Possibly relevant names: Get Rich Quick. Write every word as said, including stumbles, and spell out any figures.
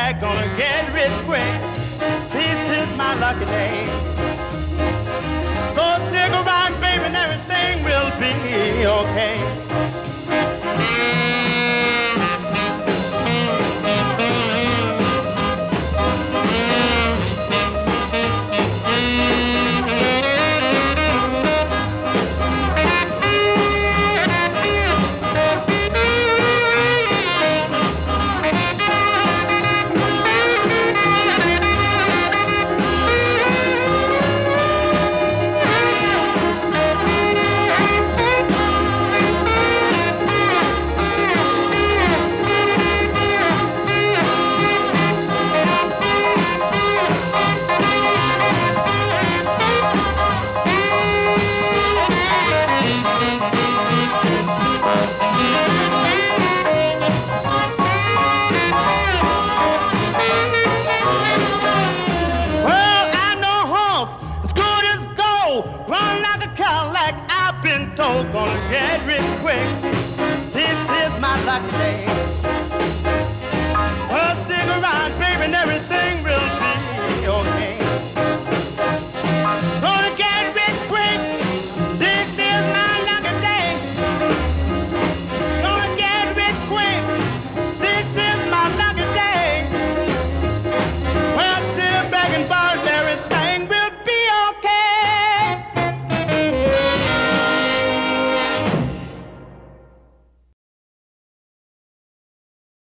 yeah, gonna get rich quick. This is my lucky day. So stick around, baby, and everything will be okay.